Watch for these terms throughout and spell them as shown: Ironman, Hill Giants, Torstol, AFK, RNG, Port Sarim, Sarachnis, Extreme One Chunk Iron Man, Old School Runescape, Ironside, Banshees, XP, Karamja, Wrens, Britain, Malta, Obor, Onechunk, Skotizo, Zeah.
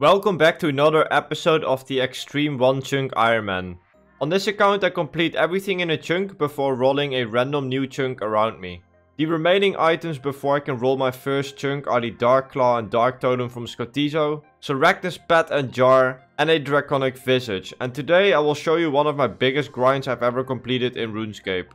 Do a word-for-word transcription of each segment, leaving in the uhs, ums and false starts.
Welcome back to another episode of the Extreme One Chunk Iron Man. On this account I complete everything in a chunk before rolling a random new chunk around me. The remaining items before I can roll my first chunk are the Dark Claw and Dark Totem from Skotizo, Sarachnis Pet and Jar, and a Draconic Visage, and today I will show you one of my biggest grinds I've ever completed in RuneScape.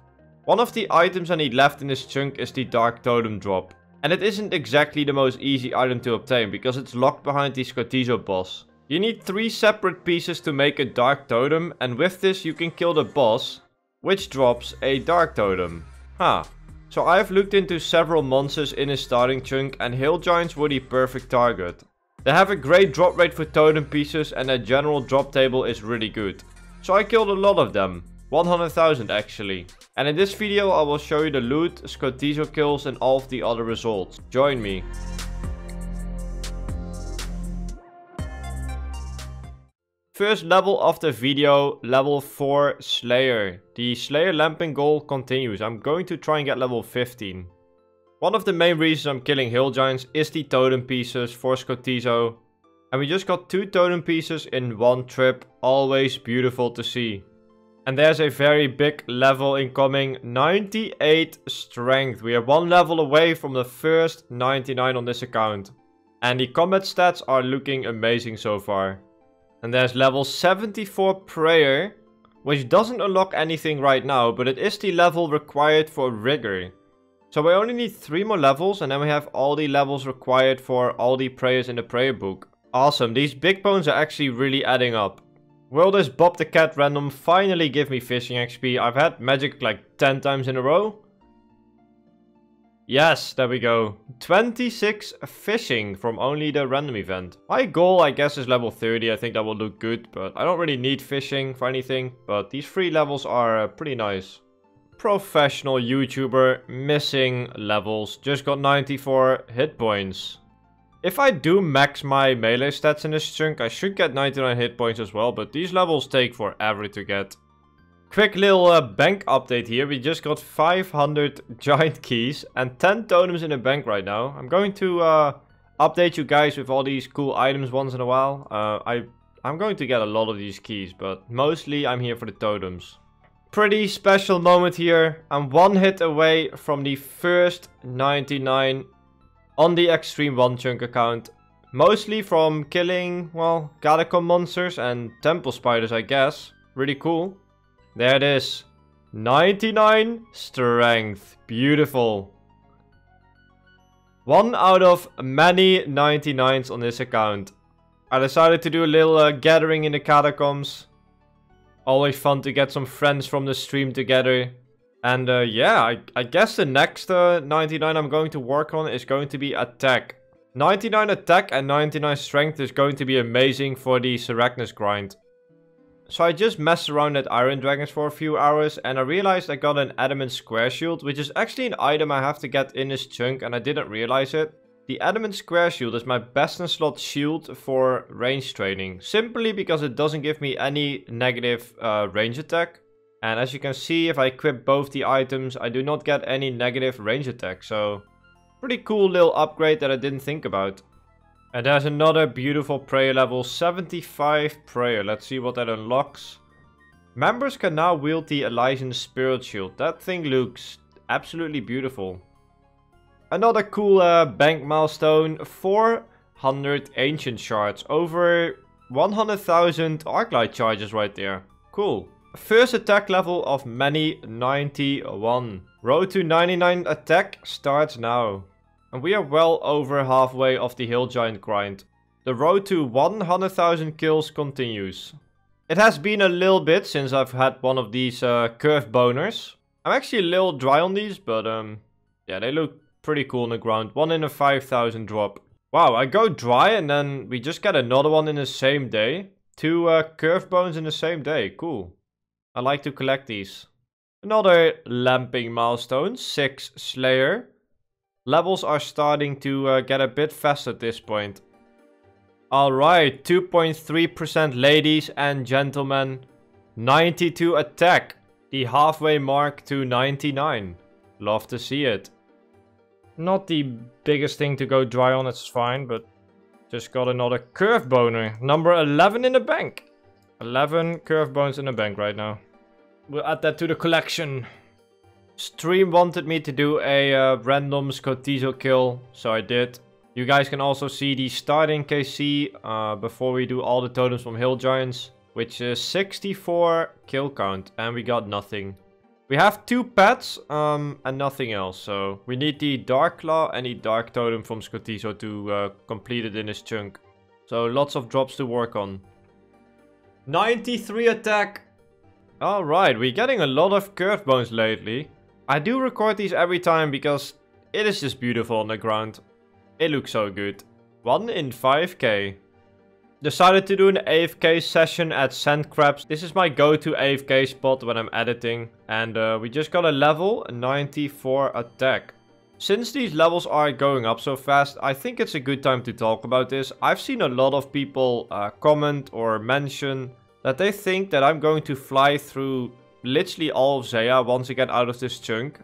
One of the items I need left in this chunk is the Dark Totem drop. And it isn't exactly the most easy item to obtain because it's locked behind the Skotizo boss. You need three separate pieces to make a Dark Totem, and with this you can kill the boss, which drops a Dark Totem. Huh. So I've looked into several monsters in his starting chunk and hill giants were the perfect target. They have a great drop rate for totem pieces and their general drop table is really good. So I killed a lot of them. one hundred thousand actually. And in this video I will show you the loot, Skotizo kills and all of the other results. Join me. First level of the video, level four Slayer. The Slayer lamping goal continues. I'm going to try and get level fifteen. One of the main reasons I'm killing hill giants is the totem pieces for Skotizo. And we just got two totem pieces in one trip. Always beautiful to see. And there's a very big level incoming, ninety-eight strength. We are one level away from the first ninety-nine on this account. And the combat stats are looking amazing so far. And there's level seventy-four prayer, which doesn't unlock anything right now, but it is the level required for rigor. So we only need three more levels and then we have all the levels required for all the prayers in the prayer book. Awesome, these big bones are actually really adding up. Will this Bob the Cat random finally give me fishing X P? I've had magic like ten times in a row. Yes, there we go. twenty-six fishing from only the random event. My goal, I guess, is level thirty. I think that will look good, but I don't really need fishing for anything. But these three levels are uh, pretty nice. Professional YouTuber missing levels. Just got ninety-four hit points. If I do max my melee stats in this chunk, I should get ninety-nine hit points as well, but these levels take forever to get. Quick little uh, bank update here. We just got five hundred giant keys and ten totems in the bank right now. I'm going to uh, update you guys with all these cool items once in a while. Uh, I, I'm going to get a lot of these keys, but mostly I'm here for the totems. Pretty special moment here. I'm one hit away from the first ninety-nine on the Extreme One Chunk account. Mostly from killing, well, catacomb monsters and temple spiders, I guess. Really cool. There it is. ninety-nine strength. Beautiful. One out of many ninety-nines on this account. I decided to do a little uh, gathering in the catacombs. Always fun to get some friends from the stream together. And uh, yeah, I, I guess the next uh, ninety-nine I'm going to work on is going to be attack. ninety-nine attack and ninety-nine strength is going to be amazing for the Sarachnis grind. So I just messed around at Iron Dragons for a few hours and I realized I got an Adamant Square Shield, which is actually an item I have to get in this chunk and I didn't realize it. The Adamant Square Shield is my best in slot shield for range training, simply because it doesn't give me any negative uh, range attack. And as you can see, if I equip both the items, I do not get any negative range attack. So, pretty cool little upgrade that I didn't think about. And there's another beautiful prayer level seventy-five prayer. Let's see what that unlocks. Members can now wield the Elysian Spirit Shield. That thing looks absolutely beautiful. Another cool uh, bank milestone. four hundred Ancient Shards. Over one hundred thousand Arclight Charges right there. Cool. First attack level of many ninety-one. Road to ninety-nine attack starts now. And we are well over halfway of the hill giant grind. The road to one hundred thousand kills continues. It has been a little bit since I've had one of these uh, curved boners. I'm actually a little dry on these, but um, yeah, they look pretty cool on the ground. One in a five thousand drop. Wow, I go dry and then we just get another one in the same day. Two uh, curved bones in the same day, cool. I like to collect these. Another lamping milestone, six Slayer. Levels are starting to uh, get a bit faster at this point. Alright, two point three percent ladies and gentlemen. ninety-two attack. The halfway mark to ninety-nine. Love to see it. Not the biggest thing to go dry on, it's fine, but Just got another curve boner. Number eleven in the bank. eleven curve bones in the bank right now. We'll add that to the collection. Stream wanted me to do a uh, random Skotizo kill, so I did. You guys can also see the starting K C uh, before we do all the totems from Hill Giants, which is sixty-four kill count, and we got nothing. We have two pets um, and nothing else, so we need the Dark Claw and the Dark Totem from Skotizo to uh, complete it in this chunk. So lots of drops to work on. ninety-three attack! Alright, we're getting a lot of curved bones lately. I do record these every time because it is just beautiful on the ground. It looks so good. one in five K. Decided to do an A F K session at Sand Crabs. This is my go-to A F K spot when I'm editing. And uh, we just got a level ninety-four attack. Since these levels are going up so fast, I think it's a good time to talk about this. I've seen a lot of people uh, comment or mention that they think that I'm going to fly through literally all of Zeah once I get out of this chunk.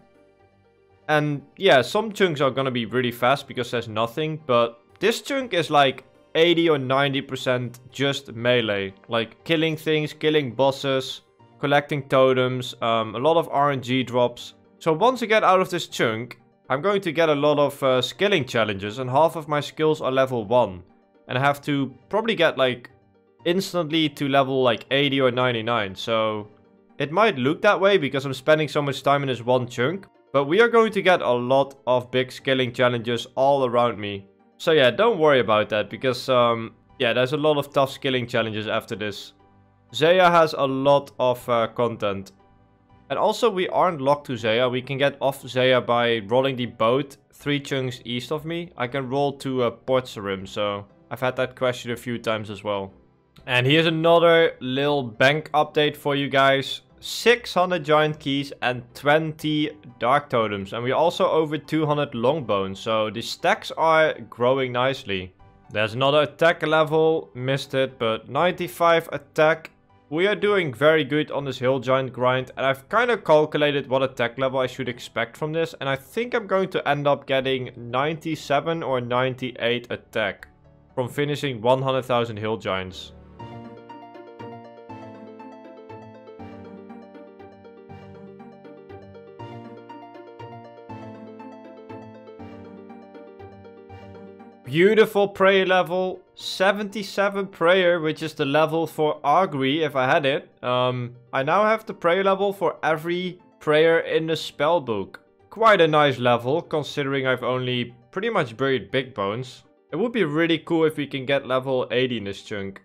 And yeah, some chunks are gonna be really fast because there's nothing. But this chunk is like eighty or ninety percent just melee, like killing things, killing bosses, collecting totems, um, a lot of R N G drops. So once I get out of this chunk, I'm going to get a lot of uh, skilling challenges, and half of my skills are level one. And I have to probably get like instantly to level like eighty or ninety-nine. So it might look that way because I'm spending so much time in this one chunk, but we are going to get a lot of big skilling challenges all around me. So yeah, don't worry about that, because um, yeah, there's a lot of tough skilling challenges after this. Zeah has a lot of uh, content. And also, we aren't locked to Zeah. We can get off Zeah by rolling the boat three chunks east of me. I can roll to uh, Port Sarim, so I've had that question a few times as well. And here's another little bank update for you guys. six hundred giant keys and twenty dark totems, and we're also over two hundred long bones, so the stacks are growing nicely. There's another attack level, missed it, but ninety-five attack. We are doing very good on this hill giant grind, and I've kind of calculated what attack level I should expect from this, and I think I'm going to end up getting ninety-seven or ninety-eight attack from finishing one hundred thousand hill giants. Beautiful prayer level, seventy-seven prayer, which is the level for Agri if I had it. Um, I now have the prayer level for every prayer in the spellbook. Quite a nice level, considering I've only pretty much buried big bones. It would be really cool if we can get level eighty in this chunk.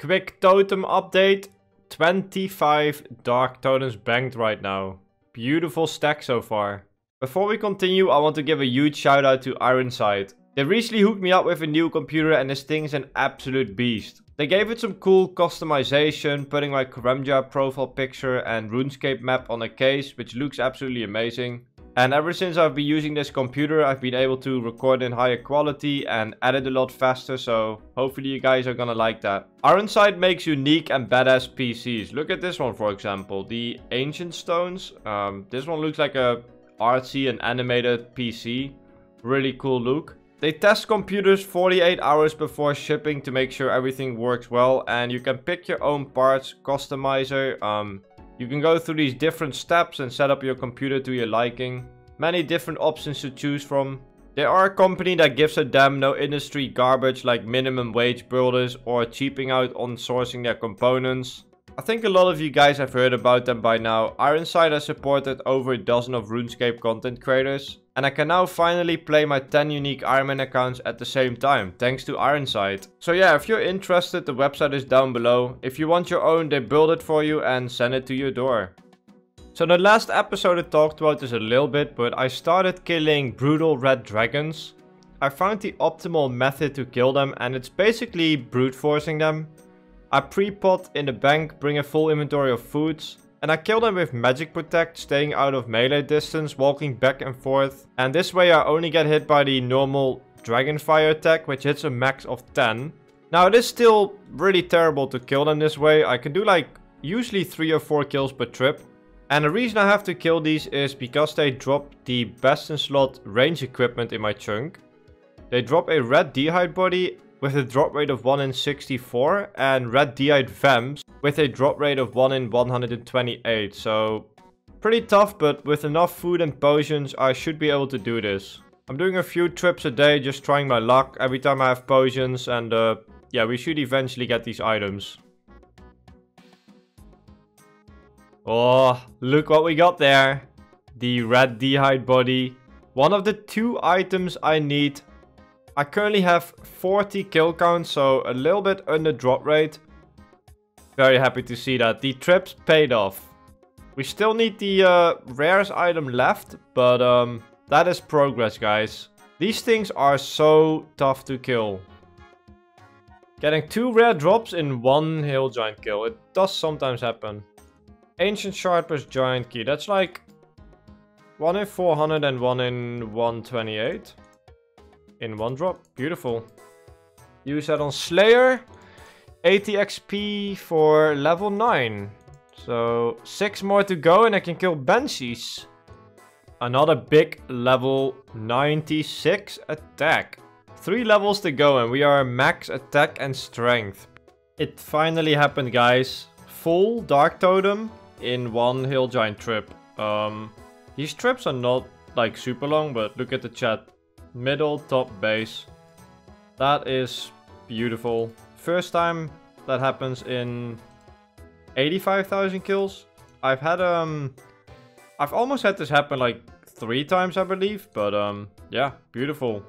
Quick totem update, twenty-five dark totems banked right now. Beautiful stack so far. Before we continue, I want to give a huge shout out to Ironside. They recently hooked me up with a new computer, and this thing's an absolute beast. They gave it some cool customization, putting my Karamja profile picture and RuneScape map on a case, which looks absolutely amazing. And ever since I've been using this computer, I've been able to record in higher quality and edit a lot faster, so hopefully you guys are gonna like that. Ironside makes unique and badass P Cs. Look at this one, for example, the Ancient Stones. Um, this one looks like a artsy and animated P C. Really cool look. They test computers forty-eight hours before shipping to make sure everything works well, and you can pick your own parts, customizer. Um, you can go through these different steps and set up your computer to your liking. Many different options to choose from. They are a company that gives a damn no industry garbage like minimum wage builders or cheaping out on sourcing their components. I think a lot of you guys have heard about them by now. Ironside has supported over a dozen of RuneScape content creators. And I can now finally play my ten unique Iron Man accounts at the same time, thanks to Ironside. So yeah, if you're interested, the website is down below. If you want your own, they build it for you and send it to your door. So the last episode I talked about this a little bit, but I started killing brutal red dragons. I found the optimal method to kill them, and it's basically brute forcing them. I pre-pot in the bank, bring a full inventory of foods. And I kill them with magic protect, staying out of melee distance, walking back and forth. And this way I only get hit by the normal dragon fire attack, which hits a max of ten. Now it is still really terrible to kill them this way. I can do like usually three or four kills per trip. And the reason I have to kill these is because they drop the best in slot range equipment in my chunk. They drop a red dehyde body with a drop rate of one in sixty-four, and red D-eyed Vems with a drop rate of one in one hundred twenty-eight. So pretty tough, but with enough food and potions, I should be able to do this. I'm doing a few trips a day, just trying my luck every time I have potions, and uh, yeah, we should eventually get these items. Oh, look what we got there. The red D-eyed body. One of the two items I need. I currently have forty kill counts, so a little bit under drop rate. Very happy to see that. The trips paid off. We still need the uh, rares item left, but um, that is progress, guys. These things are so tough to kill. Getting two rare drops in one hill giant kill. It does sometimes happen. Ancient Sharper's Giant Key. That's like one in four hundred and one in one twenty-eight. In one drop. Beautiful. Use that on Slayer. eighty X P for level nine. So six more to go and I can kill Banshees. Another big level ninety-six attack. Three levels to go and we are max attack and strength. It finally happened, guys. Full Dark Totem in one hill giant trip. Um, these trips are not like super long, but look at the chat. Middle, top, base. That is beautiful. First time that happens in eighty-five thousand kills. I've had, um, I've almost had this happen like three times, I believe. But, um, yeah, beautiful.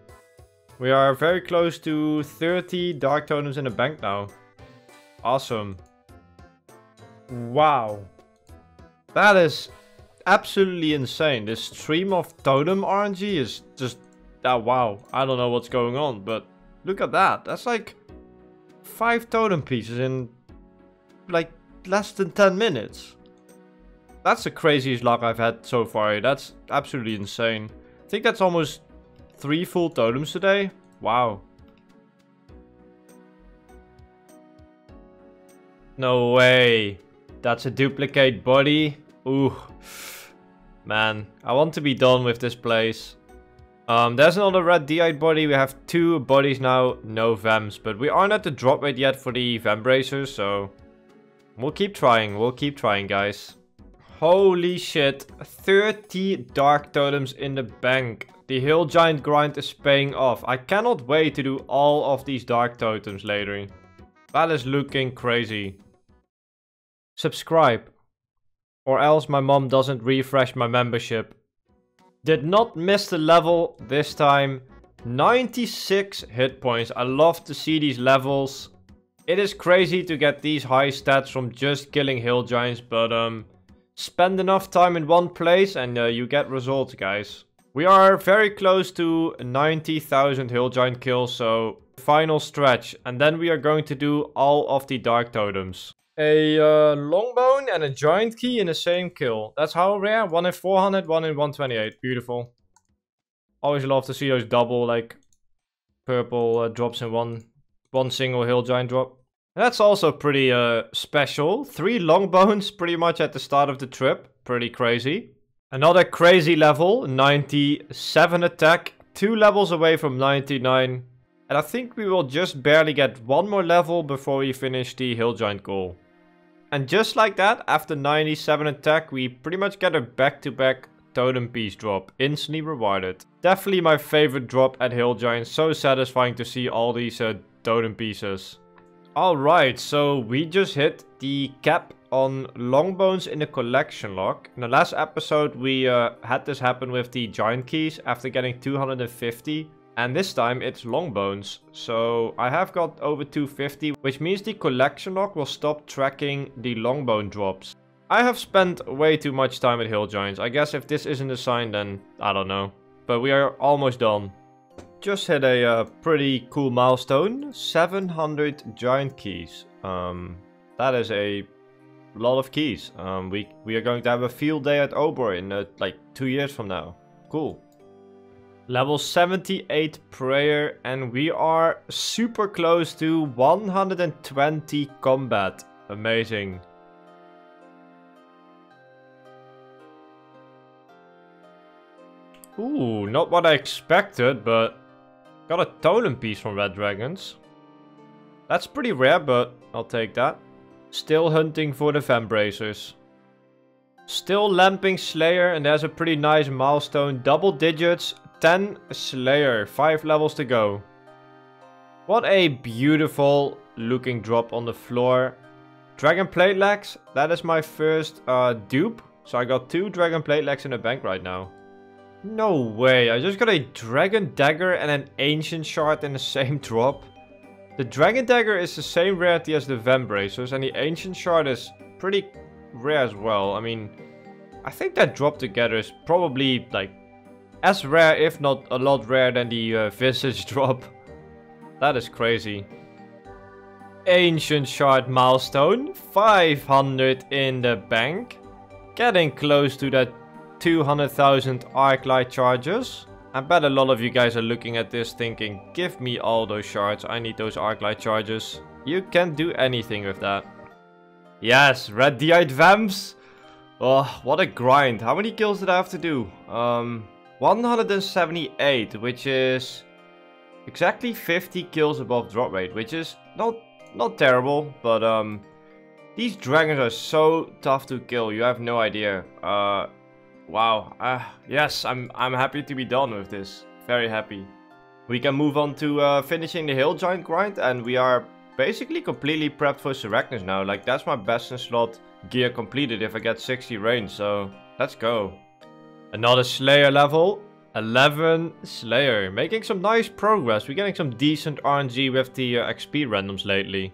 We are very close to thirty Dark Totems in the bank now. Awesome. Wow. That is absolutely insane. This stream of Totem R N G is just... Ah, wow, I don't know what's going on, but look at that. That's like five totem pieces in like less than ten minutes. That's the craziest luck I've had so far. That's absolutely insane. I think that's almost three full totems today. Wow. No way. That's a duplicate body. Ooh. Man, I want to be done with this place. Um, there's another red D-eyed body. We have two bodies now, no Vems, but we aren't at the drop rate yet for the Vem bracers, so we'll keep trying, we'll keep trying, guys. Holy shit, thirty Dark Totems in the bank. The Hill Giant grind is paying off. I cannot wait to do all of these Dark Totems later. That is looking crazy. Subscribe, or else my mom doesn't refresh my membership. Did not miss the level this time. ninety-six hit points. I love to see these levels. It is crazy to get these high stats from just killing hill giants, but um, spend enough time in one place and uh, you get results, guys. We are very close to ninety thousand hill giant kills, so final stretch. And then we are going to do all of the dark totems. A uh, longbone and a giant key in the same kill. That's how rare. one in four hundred, one in one twenty-eight. Beautiful. Always love to see those double, like, purple uh, drops in one one single hill giant drop. And that's also pretty uh, special. Three longbones pretty much at the start of the trip. Pretty crazy. Another crazy level. ninety-seven attack. Two levels away from ninety-nine. And I think we will just barely get one more level before we finish the hill giant goal. And just like that, after ninety-seven attack, we pretty much get a back-to-back totem piece drop. Instantly rewarded. Definitely my favorite drop at hill giant. So satisfying to see all these uh, totem pieces. Alright, so we just hit the cap on longbones in the collection lock. In the last episode, we uh, had this happen with the giant keys after getting two hundred fifty. And this time it's longbones. So I have got over two hundred fifty, which means the collection lock will stop tracking the longbone drops. I have spent way too much time at hill giants. I guess if this isn't a sign, then I don't know. But we are almost done. Just hit a uh, pretty cool milestone. seven hundred giant keys. Um, that is a lot of keys. Um, we, we are going to have a field day at Obor in uh, like two years from now. Cool. Level seventy-eight prayer, and we are super close to one hundred twenty combat. Amazing. Ooh, not what I expected, but got a totem piece from red dragons. That's pretty rare, but I'll take that. Still hunting for the Fanbracers. Still lamping Slayer, and there's a pretty nice milestone. Double digits, ten Slayer. Five levels to go. What a beautiful looking drop on the floor. Dragon Plate Legs, that is my first uh, dupe. So I got two Dragon Plate Legs in the bank right now. No way, I just got a Dragon Dagger and an Ancient Shard in the same drop. The Dragon Dagger is the same rarity as the Vanbracers, and the Ancient Shard is pretty rare as well. I mean, I think that drop together is probably like as rare, if not a lot rarer than the uh, Visage drop. That is crazy. Ancient Shard milestone, five hundred in the bank. Getting close to that two hundred thousand Arc Light Charges. I bet a lot of you guys are looking at this thinking, give me all those shards, I need those Arc Light Charges. You can't do anything with that. Yes, Red D-Eyed Vamps. Oh, what a grind. How many kills did I have to do? Um, one hundred seventy-eight, which is exactly fifty kills above drop rate, which is not not terrible, but um these dragons are so tough to kill, you have no idea. Uh wow. Uh yes, I'm I'm happy to be done with this. Very happy. We can move on to uh finishing the Hill Giant grind, and we are basically completely prepped for Sarachnis now. Like, that's my best in slot gear completed if I get sixty range, so let's go. Another Slayer level. eleven Slayer. Making some nice progress. We're getting some decent R N G with the uh, X P randoms lately.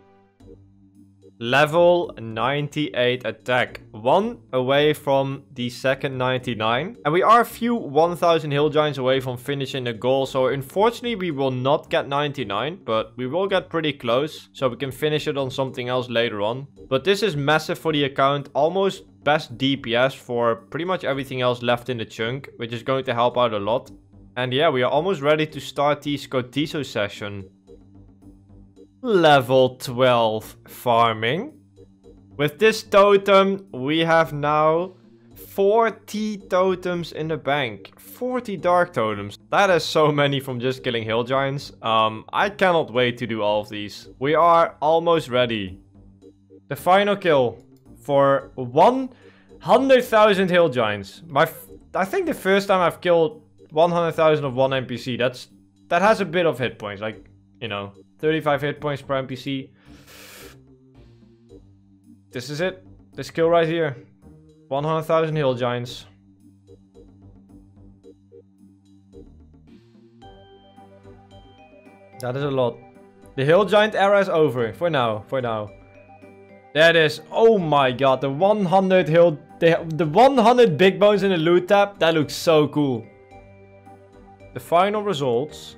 Level ninety-eight attack. One away from the second ninety-nine. And we are a few one thousand Hill Giants away from finishing the goal. So unfortunately we will not get ninety-nine. But we will get pretty close. So we can finish it on something else later on. But this is massive for the account. Almost best D P S for pretty much everything else left in the chunk. Which is going to help out a lot. And yeah, we are almost ready to start the Skotizo session. Level twelve farming. With this totem, we have now forty totems in the bank. forty dark totems. That is so many from just killing Hill Giants. Um, I cannot wait to do all of these. We are almost ready. The final kill for one hundred thousand Hill Giants. My, f I think the first time I've killed one hundred thousand of one N P C. That's that has a bit of hit points. Like, you know, thirty-five hit points per N P C. This is it. This kill right here. one hundred thousand Hill Giants. That is a lot. The Hill Giant era is over. For now. For now. That is... Oh my god. The one hundred Hill... The, the one hundred Big Bones in the loot tab. That looks so cool. The final results...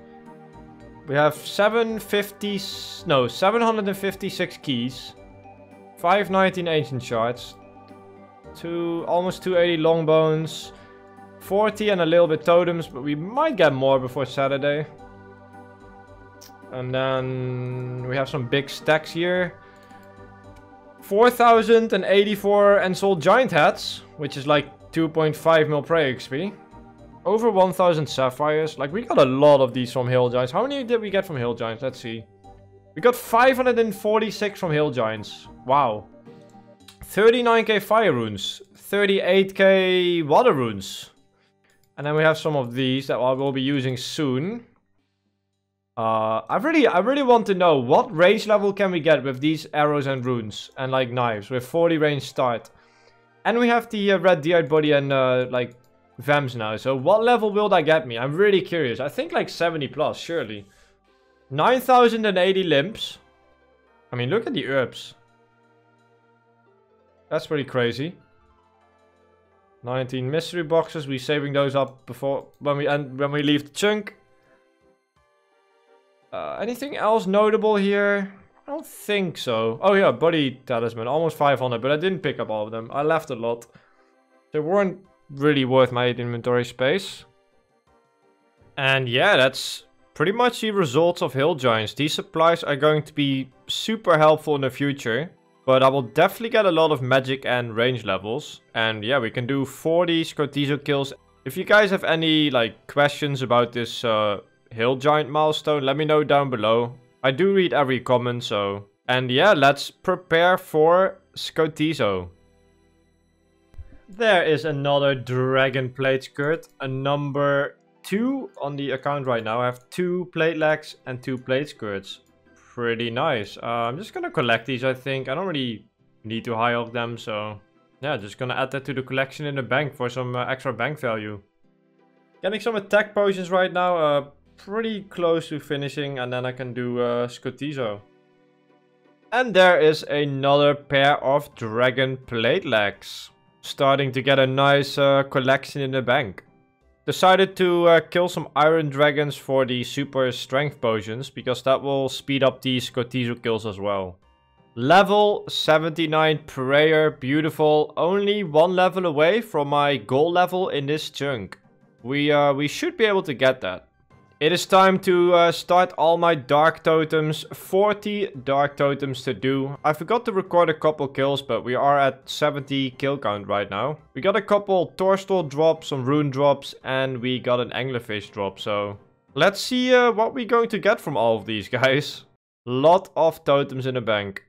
We have seven hundred fifty, no, seven hundred fifty-six keys, five nineteen ancient shards, two, almost two eighty long bones, forty and a little bit totems, but we might get more before Saturday. And then we have some big stacks here. four thousand eighty-four Ensouled Giant Hats, which is like two point five mil prey X P. Over one thousand sapphires. Like, we got a lot of these from Hill Giants. How many did we get from Hill Giants? Let's see. We got five hundred forty-six from Hill Giants. Wow. thirty-nine K Fire Runes. thirty-eight K Water Runes. And then we have some of these that I will be using soon. Uh, I really, I really want to know what range level can we get with these arrows and runes. And, like, knives. With forty range start. And we have the uh, red D-eyed body and, uh, like... Vams now, so what level will that get me? I'm really curious. I think like seventy plus, surely. nine thousand eighty limps. I mean, look at the herbs. That's pretty crazy. nineteen mystery boxes. We're saving those up before when we end, when we leave the chunk. Uh, anything else notable here? I don't think so. Oh yeah, body talisman, almost five hundred, but I didn't pick up all of them. I left a lot. They weren't really worth my inventory space. And yeah, that's pretty much the results of Hill Giants. These supplies are going to be super helpful in the future, but I will definitely get a lot of magic and range levels. And yeah, we can do forty Skotizo kills. If you guys have any like questions about this uh, Hill Giant milestone, let me know down below. I do read every comment, so... And yeah, let's prepare for Skotizo. There is another dragon plate skirt, a number two on the account right now. I have two plate legs and two plate skirts. Pretty nice. Uh, I'm just gonna collect these, I think. I don't really need to high up them, so... Yeah, just gonna add that to the collection in the bank for some uh, extra bank value. Getting some attack potions right now. Uh, pretty close to finishing, and then I can do uh, Skotizo. And there is another pair of dragon plate legs. Starting to get a nice uh, collection in the bank. Decided to uh, kill some iron dragons for the super strength potions, because that will speed up these Skotizo kills as well. Level seventy-nine prayer, beautiful. Only one level away from my goal level in this chunk. We uh, we should be able to get that. It is time to uh, start all my dark totems. forty dark totems to do. I forgot to record a couple kills, but we are at seventy kill count right now. We got a couple Torstol drops, some rune drops, and we got an anglerfish drop. So let's see uh, what we're going to get from all of these guys. Lot of totems in the bank.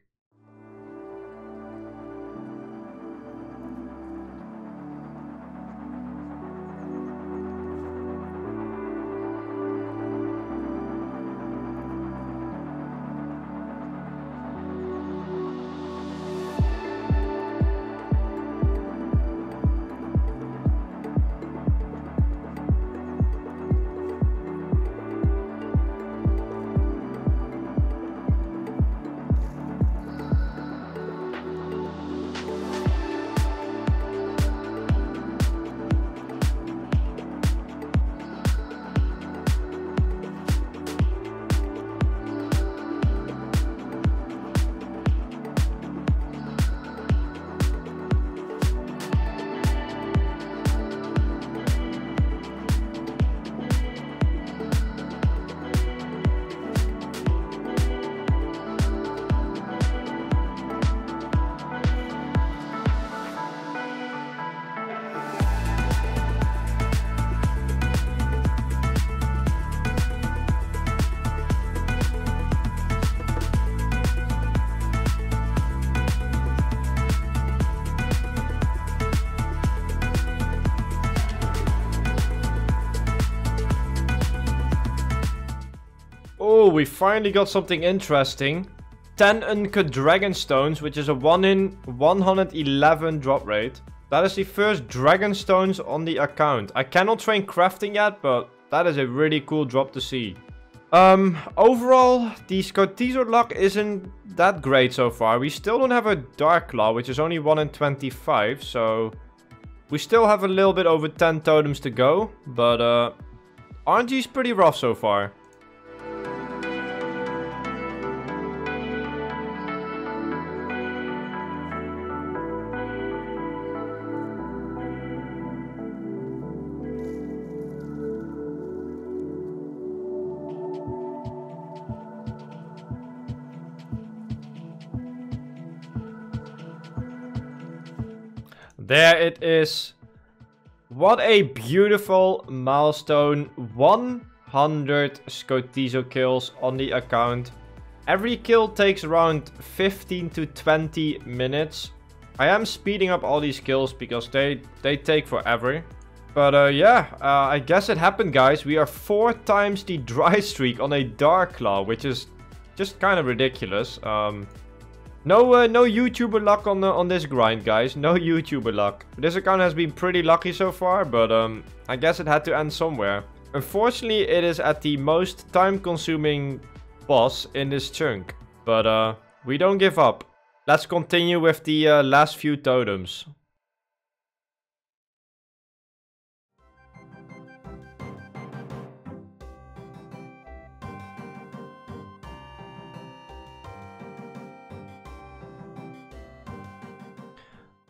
Oh, we finally got something interesting. ten uncut dragon stones, which is a one in one hundred eleven drop rate. That is the first dragon stones on the account. I cannot train crafting yet, but that is a really cool drop to see. Um, overall, the Skotizo luck isn't that great so far. We still don't have a dark claw, which is only one in twenty-five, so we still have a little bit over ten totems to go, but uh, R N G's pretty rough so far. There it is. What a beautiful milestone. one hundred Skotizo kills on the account. Every kill takes around fifteen to twenty minutes. I am speeding up all these kills because they, they take forever. But uh, yeah, uh, I guess it happened, guys. We are four times the dry streak on a dark claw, which is just kind of ridiculous. Um... No, uh, no YouTuber luck on the, on this grind, guys. No YouTuber luck. This account has been pretty lucky so far, but um, I guess it had to end somewhere. Unfortunately, it is at the most time-consuming boss in this chunk. But uh, we don't give up. Let's continue with the uh, last few totems.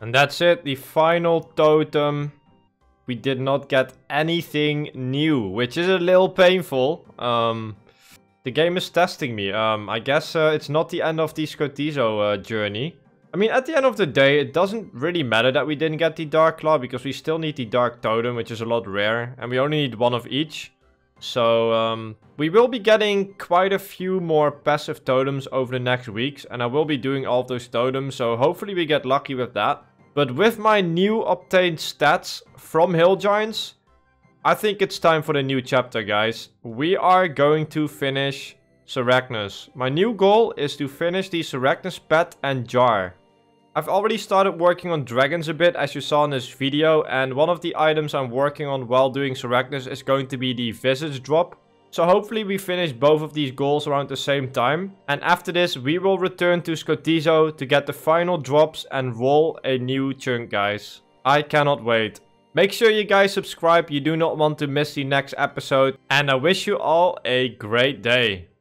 And that's it, the final totem. We did not get anything new, which is a little painful. Um, the game is testing me. Um, I guess uh, it's not the end of the Skotizo uh, journey. I mean, at the end of the day, it doesn't really matter that we didn't get the Dark Claw, because we still need the Dark Totem, which is a lot rarer. And we only need one of each. So um, we will be getting quite a few more passive totems over the next weeks. And I will be doing all of those totems. So hopefully we get lucky with that. But with my new obtained stats from Hill Giants, I think it's time for the new chapter, guys. We are going to finish Sarachnis. My new goal is to finish the Sarachnis pet and jar. I've already started working on dragons a bit, as you saw in this video, and one of the items I'm working on while doing Sarachnis is going to be the visage drop. So hopefully we finish both of these goals around the same time. And after this we will return to Skotizo to get the final drops and roll a new chunk, guys. I cannot wait. Make sure you guys subscribe, you do not want to miss the next episode. And I wish you all a great day.